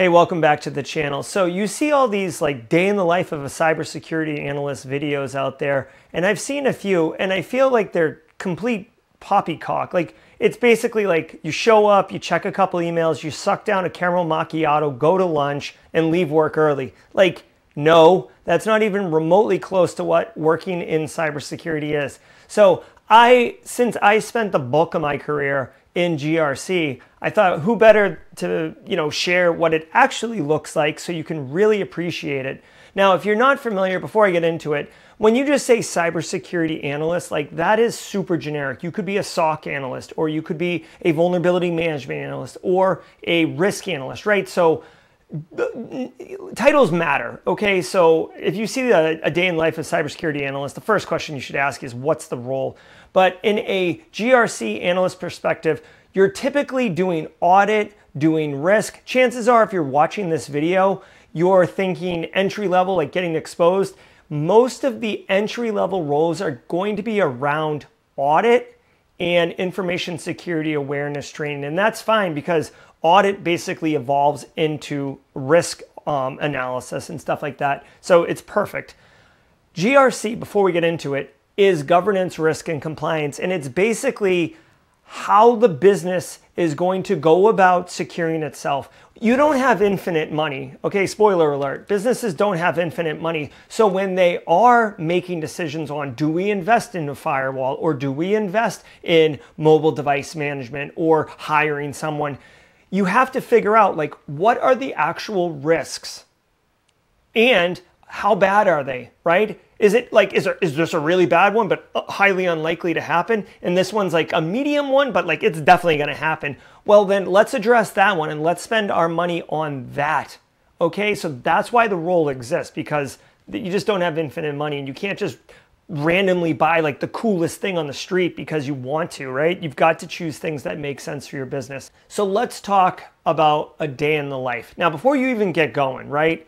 Hey, welcome back to the channel. So you see all these like day in the life of a cybersecurity analyst videos out there, and I've seen a few and I feel like they're complete poppycock. Like it's basically like you show up, you check a couple emails, you suck down a caramel macchiato, go to lunch and leave work early. Like no, that's not even remotely close to what working in cybersecurity is. So since I spent the bulk of my career in GRC, I thought who better to, share what it actually looks like so you can really appreciate it. Now, if you're not familiar, before I get into it, when you just say cybersecurity analyst, like that is super generic. You could be a SOC analyst, or you could be a vulnerability management analyst, or a risk analyst, right? So titles matter, okay? So if you see a day in life of cybersecurity analyst, the first question you should ask is what's the role? But in a GRC analyst perspective, you're typically doing audit, doing risk. Chances are if you're watching this video, you're thinking entry level, like getting exposed. Most of the entry level roles are going to be around audit and information security awareness training. And that's fine because audit basically evolves into risk analysis and stuff like that. So it's perfect. GRC, before we get into it, is governance, risk, and compliance. And it's basically how the business is going to go about securing itself. You don't have infinite money. Okay, spoiler alert, businesses don't have infinite money. So when they are making decisions on do we invest in a firewall, or do we invest in mobile device management, or hiring someone, you have to figure out like what are the actual risks and how bad are they, right? Is it like, is this a really bad one, but highly unlikely to happen? And this one's like a medium one, but like it's definitely gonna happen. Well, then let's address that one and let's spend our money on that. Okay, so that's why the role exists, because you just don't have infinite money and you can't just randomly buy like the coolest thing on the street because you want to, right? You've got to choose things that make sense for your business. So let's talk about a day in the life. Now, before you even get going, right?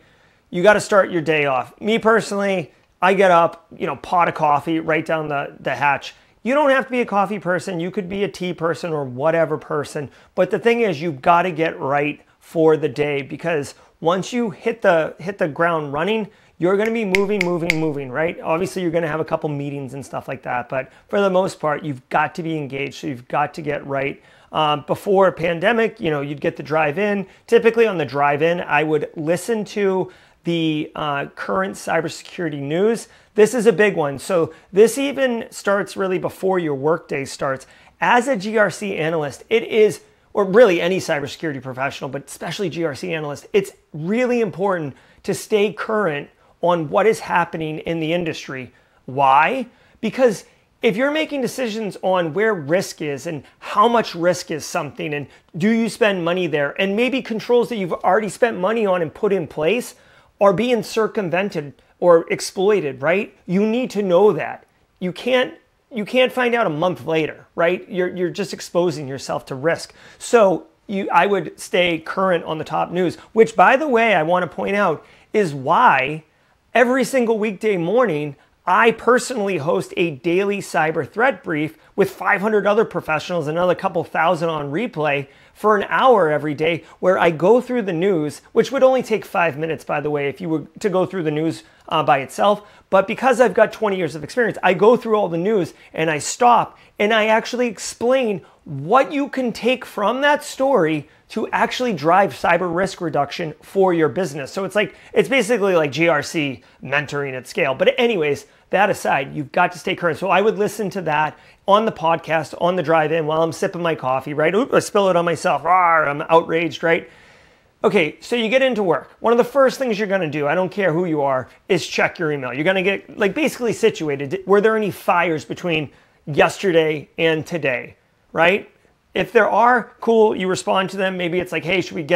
You gotta start your day off. Me personally, I get up, pot of coffee right down the hatch. You don't have to be a coffee person. You could be a tea person or whatever person. But the thing is, you've got to get right for the day, because once you hit the ground running, you're going to be moving, right? Obviously, you're going to have a couple meetings and stuff like that. But for the most part, you've got to be engaged. So you've got to get right. Before pandemic, you'd get the drive-in. Typically on the drive-in, I would listen to the current cybersecurity news. This is a big one. So this even starts really before your workday starts. As a GRC analyst, it is, or really any cybersecurity professional, but especially GRC analyst, it's really important to stay current on what is happening in the industry. Why? Because if you're making decisions on where risk is and how much risk is something, and do you spend money there, and maybe controls that you've already spent money on and put in place are being circumvented or exploited, right? You need to know that. You can't find out a month later, right? You're just exposing yourself to risk. So I would stay current on the top news, which, by the way, I want to point out is why every single weekday morning I personally host a daily cyber threat brief with 500 other professionals, another couple thousand on replay, for an hour every day, where I go through the news, which would only take 5 minutes, by the way, if you were to go through the news by itself. But because I've got 20 years of experience, I go through all the news and I stop and I actually explain what you can take from that story to actually drive cyber risk reduction for your business. So it's basically like GRC mentoring at scale. But anyways, that aside, you've got to stay current. So I would listen to that on the podcast, on the drive-in, while I'm sipping my coffee, right? Oop, I spill it on myself. Arr, I'm outraged, right? Okay, so you get into work. One of the first things you're gonna do, I don't care who you are, is check your email. You're gonna get like basically situated. Were there any fires between yesterday and today, right? If there are, cool, you respond to them. Maybe it's like, hey, should we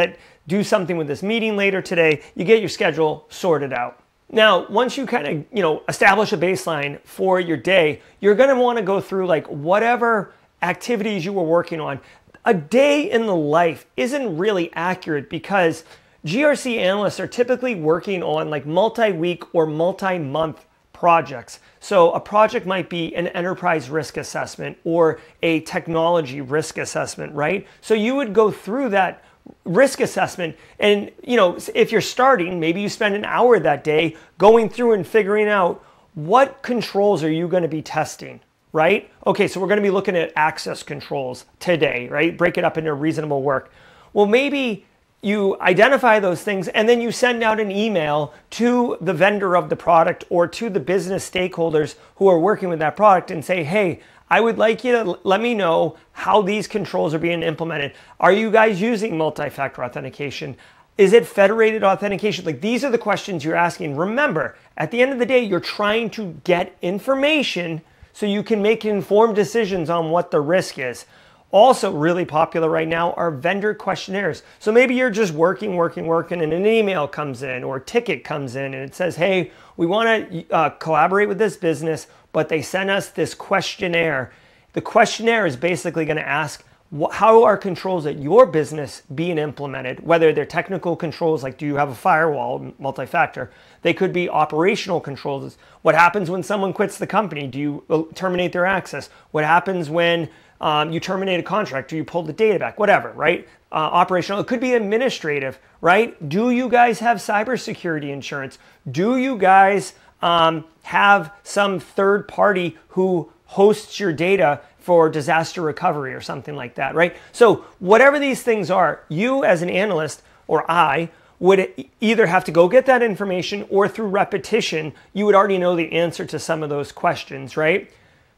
do something with this meeting later today? You get your schedule sorted out. Now, once you kind of, establish a baseline for your day, you're going to want to go through like whatever activities you were working on. A day in the life isn't really accurate because GRC analysts are typically working on like multi-week or multi-month projects. So a project might be an enterprise risk assessment or a technology risk assessment, right? So you would go through that risk assessment. And you know, if you're starting, maybe you spend an hour that day going through and figuring out what controls are you going to be testing, right? Okay, so we're going to be looking at access controls today, right? Break it up into reasonable work. Well, maybe you identify those things and then you send out an email to the vendor of the product or to the business stakeholders who are working with that product and say, hey, I would like you to let me know how these controls are being implemented. Are you guys using multi-factor authentication? Is it federated authentication? Like, these are the questions you're asking. Remember, at the end of the day, you're trying to get information so you can make informed decisions on what the risk is. Also really popular right now are vendor questionnaires. So maybe you're just working, and an email comes in or a ticket comes in and it says, hey, we want to collaborate with this business, but they sent us this questionnaire. The questionnaire is basically going to ask, how are controls at your business being implemented? Whether they're technical controls, like do you have a firewall, multi-factor? They could be operational controls. What happens when someone quits the company? Do you terminate their access? What happens when you terminate a contract, or you pull the data back, whatever, right? Operational, it could be administrative, right? Do you guys have cybersecurity insurance? Do you guys have some third party who hosts your data for disaster recovery or something like that, right? So whatever these things are, you as an analyst or I would either have to go get that information, or through repetition, you would already know the answer to some of those questions, right?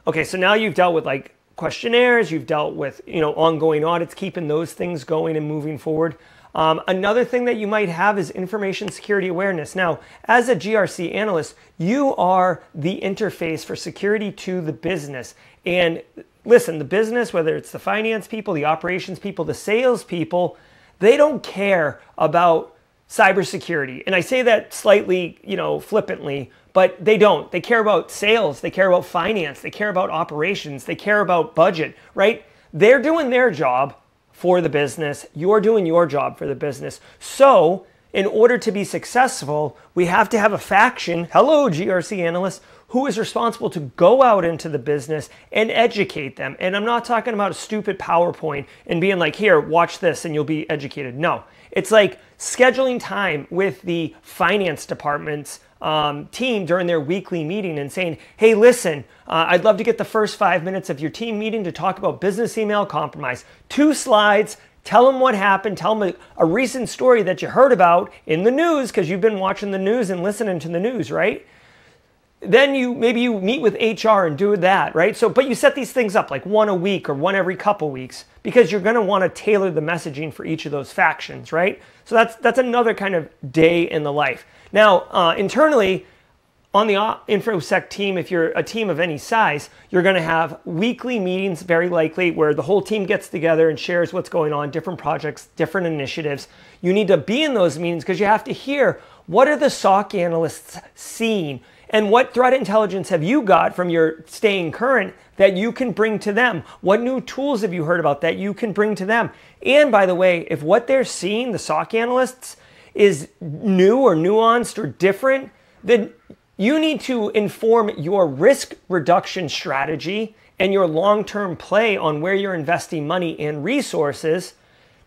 Okay, so now you've dealt with like questionnaires, you've dealt with, you know, ongoing audits, keeping those things going and moving forward. Another thing that you might have is information security awareness. Now, as a GRC analyst, you are the interface for security to the business. And listen, the business, whether it's the finance people, the operations people, the sales people, they don't care about cybersecurity. And I say that slightly, you know, flippantly, but they don't. They care about sales, they care about finance, they care about operations, they care about budget, right? They're doing their job for the business. You're doing your job for the business. So in order to be successful, we have to have a faction, hello GRC analysts, who is responsible to go out into the business and educate them. And I'm not talking about a stupid PowerPoint and being like, here, watch this and you'll be educated. No, it's like scheduling time with the finance department's team during their weekly meeting and saying, hey, listen, I'd love to get the first 5 minutes of your team meeting to talk about business email compromise. 2 slides, tell them what happened, tell them a recent story that you heard about in the news because you've been watching the news and listening to the news, right? Then you maybe you meet with HR and do that, right? So, but you set these things up like one a week or one every couple weeks because you're going to want to tailor the messaging for each of those factions, right? So that's another kind of day in the life. Now, internally, on the InfoSec team, if you're a team of any size, you're going to have weekly meetings, very likely, where the whole team gets together and shares what's going on, different projects, different initiatives. You need to be in those meetings because you have to hear, what are the SOC analysts seeing? And what threat intelligence have you got from your staying current that you can bring to them? What new tools have you heard about that you can bring to them? And by the way, if what they're seeing, the SOC analysts, is new or nuanced or different, then you need to inform your risk reduction strategy and your long-term play on where you're investing money and resources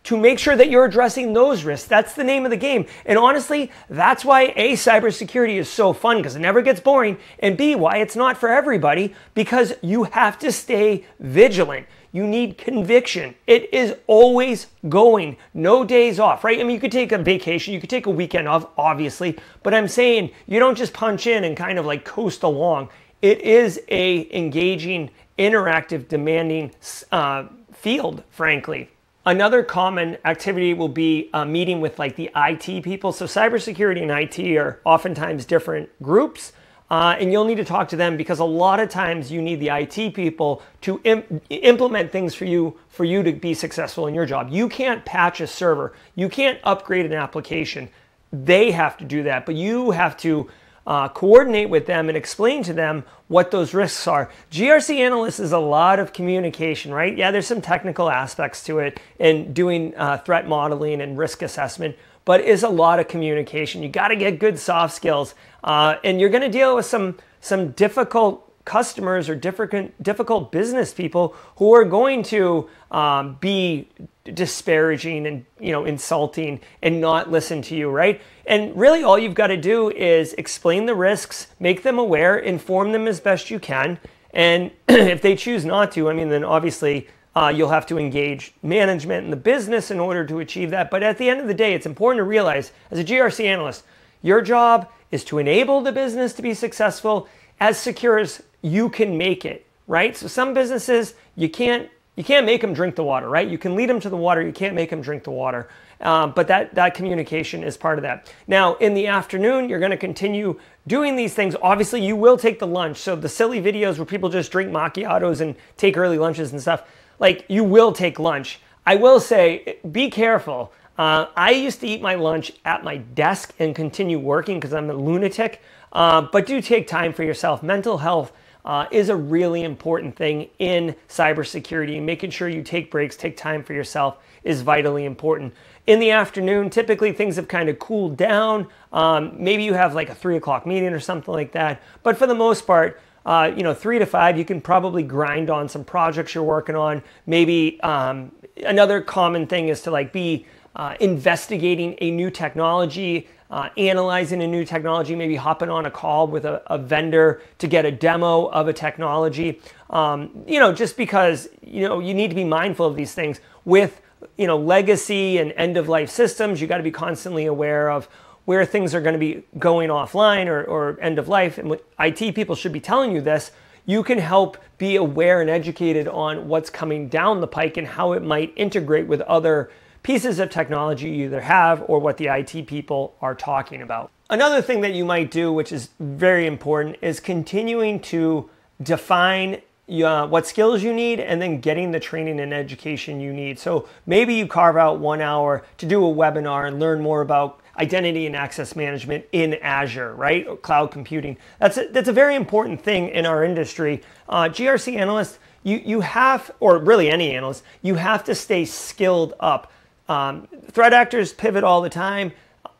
to make sure that you're addressing those risks. That's the name of the game. And honestly, that's why A, cybersecurity is so fun because it never gets boring, and B, why it's not for everybody, because you have to stay vigilant. You need conviction. It is always going, no days off, right? I mean, you could take a vacation, you could take a weekend off, obviously, but I'm saying you don't just punch in and kind of like coast along. It is a engaging, interactive, demanding field, frankly. Another common activity will be a meeting with like the IT people. So cybersecurity and IT are oftentimes different groups, and you'll need to talk to them because a lot of times you need the IT people to implement things for you to be successful in your job. You can't patch a server. You can't upgrade an application. They have to do that, but you have to coordinate with them and explain to them what those risks are. GRC analyst is a lot of communication, right? Yeah, there's some technical aspects to it and doing threat modeling and risk assessment, but it's a lot of communication. You got to get good soft skills, and you're going to deal with some difficult customers or difficult business people who are going to be disparaging and, insulting and not listen to you, right? And really all you've got to do is explain the risks, make them aware, inform them as best you can. And if they choose not to, then obviously you'll have to engage management and the business in order to achieve that. But at the end of the day, it's important to realize as a GRC analyst, your job is to enable the business to be successful as secure as you can make it, right? So some businesses, you can't make them drink the water, right? You can lead them to the water, you can't make them drink the water. But that communication is part of that. Now, in the afternoon, you're gonna continue doing these things. Obviously, you will take the lunch. So the silly videos where people just drink macchiatos and take early lunches and stuff, like you will take lunch. I will say, be careful. I used to eat my lunch at my desk and continue working because I'm a lunatic, but do take time for yourself. Mental health is a really important thing in cybersecurity. Making sure you take breaks, take time for yourself is vitally important. In the afternoon, typically things have kind of cooled down. Maybe you have like a 3 o'clock meeting or something like that, but for the most part, 3 to 5, you can probably grind on some projects you're working on. Maybe another common thing is to be investigating a new technology, analyzing a new technology, maybe hopping on a call with a vendor to get a demo of a technology. Just because, you need to be mindful of these things with, legacy and end of life systems. You got to be constantly aware of where things are going to be going offline or end of life. And IT people should be telling you this. You can help be aware and educated on what's coming down the pike and how it might integrate with other pieces of technology you either have or what the IT people are talking about. Another thing that you might do, which is very important, is continuing to define what skills you need and then getting the training and education you need. So maybe you carve out 1 hour to do a webinar and learn more about identity and access management in Azure, right? Or cloud computing. That's a very important thing in our industry. GRC analysts, you have, or really any analyst, you have to stay skilled up. Threat actors pivot all the time,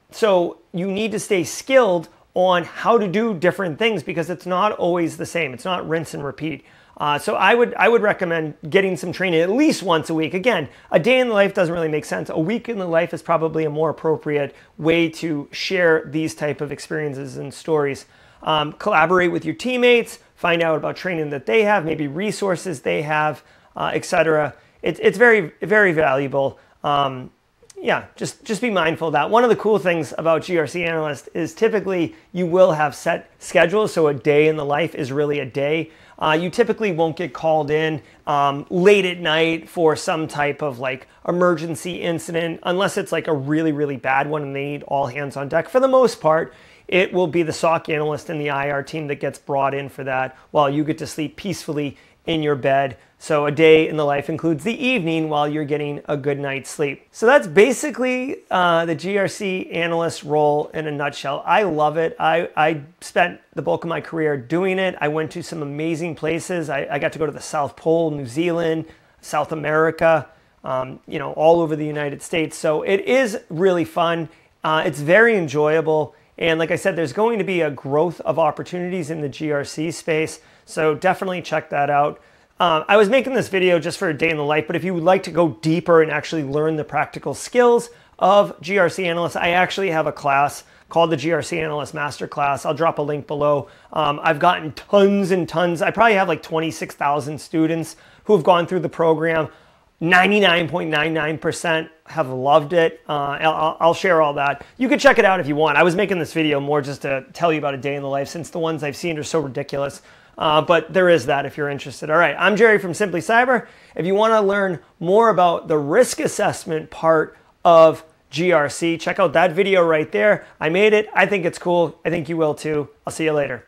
so you need to stay skilled on how to do different things because it's not always the same. It's not rinse and repeat. So I would recommend getting some training at least once a week. Again, a day in the life doesn't really make sense. A week in the life is probably a more appropriate way to share these type of experiences and stories. Collaborate with your teammates, find out about training that they have, maybe resources they have, etc. It's very, very valuable. Just be mindful of that. One of the cool things about GRC analysts is typically you will have set schedules. So a day in the life is really a day. You typically won't get called in late at night for some type of emergency incident, unless it's a really, really bad one and they need all hands on deck. For the most part, it will be the SOC analyst and the IR team that gets brought in for that while you get to sleep peacefully in your bed. So a day in the life includes the evening while you're getting a good night's sleep. So that's basically the GRC analyst role in a nutshell. I love it. I spent the bulk of my career doing it. I went to some amazing places. I got to go to the South Pole, New Zealand, South America, all over the United States. So it is really fun. It's very enjoyable. And like I said, there's going to be a growth of opportunities in the GRC space. So definitely check that out. I was making this video just for a day in the life, but if you would like to go deeper and actually learn the practical skills of GRC analysts, I actually have a class called the GRC Analyst Masterclass. I'll drop a link below. I've gotten tons and tons. I probably have 26,000 students who have gone through the program. 99.99% have loved it. I'll share all that. You can check it out if you want. I was making this video more just to tell you about a day in the life since the ones I've seen are so ridiculous. But there is that if you're interested. All right, I'm Jerry from Simply Cyber. If you want to learn more about the risk assessment part of GRC, check out that video right there. I made it. I think it's cool. I think you will too. I'll see you later.